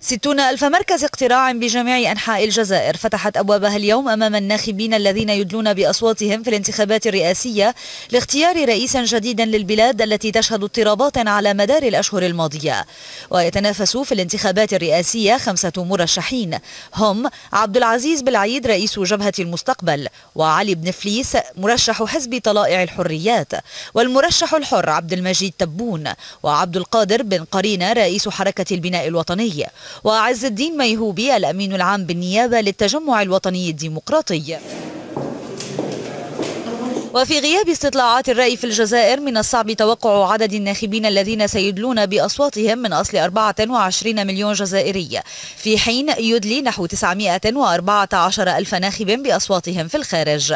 60,000 مركز اقتراع بجميع أنحاء الجزائر فتحت أبوابها اليوم أمام الناخبين الذين يدلون بأصواتهم في الانتخابات الرئاسية لاختيار رئيسا جديدا للبلاد التي تشهد اضطرابات على مدار الأشهر الماضية. ويتنافس في الانتخابات الرئاسية 5 مرشحين هم عبد العزيز بالعيد رئيس جبهة المستقبل، وعلي بن فليس مرشح حزب طلائع الحريات، والمرشح الحر عبد المجيد تبون، وعبد القادر بن قرينة رئيس حركة البناء الوطني، وعز الدين ميهوبي الأمين العام بالنيابة للتجمع الوطني الديمقراطي. وفي غياب استطلاعات الرأي في الجزائر من الصعب توقع عدد الناخبين الذين سيدلون بأصواتهم من أصل 24 مليون جزائري، في حين يدلي نحو 914,000 ناخب بأصواتهم في الخارج.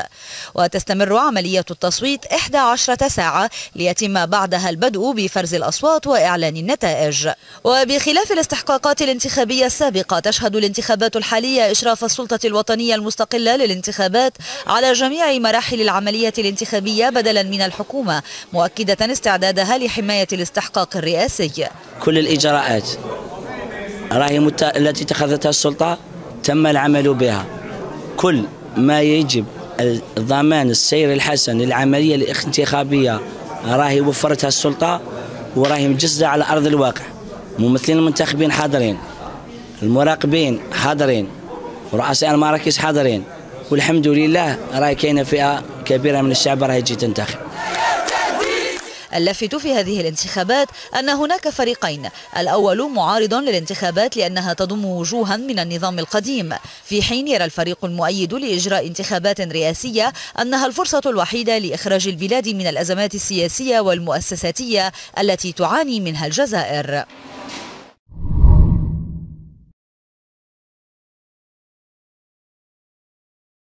وتستمر عملية التصويت 11 ساعة ليتم بعدها البدء بفرز الأصوات وإعلان النتائج. وبخلاف الاستحقاقات الانتخابية السابقة، تشهد الانتخابات الحالية إشراف السلطة الوطنية المستقلة للانتخابات على جميع مراحل العملية الانتخابية بدلا من الحكومة، مؤكدة استعدادها لحماية الاستحقاق الرئاسي. كل الإجراءات التي اتخذتها السلطة تم العمل بها، كل ما يجب ضمان السير الحسن للعملية الانتخابية راهي وفرتها السلطة وراهي مجسدة على أرض الواقع. ممثلين المنتخبين حاضرين، المراقبين حاضرين، رؤساء المراكز حاضرين، والحمد لله راهي كاينة فئة كبيرة من الشعب راهي تجي تنتخب. اللافت في هذه الانتخابات أن هناك فريقين، الأول معارض للانتخابات لأنها تضم وجوها من النظام القديم، في حين يرى الفريق المؤيد لإجراء انتخابات رئاسية أنها الفرصة الوحيدة لإخراج البلاد من الأزمات السياسية والمؤسساتية التي تعاني منها الجزائر.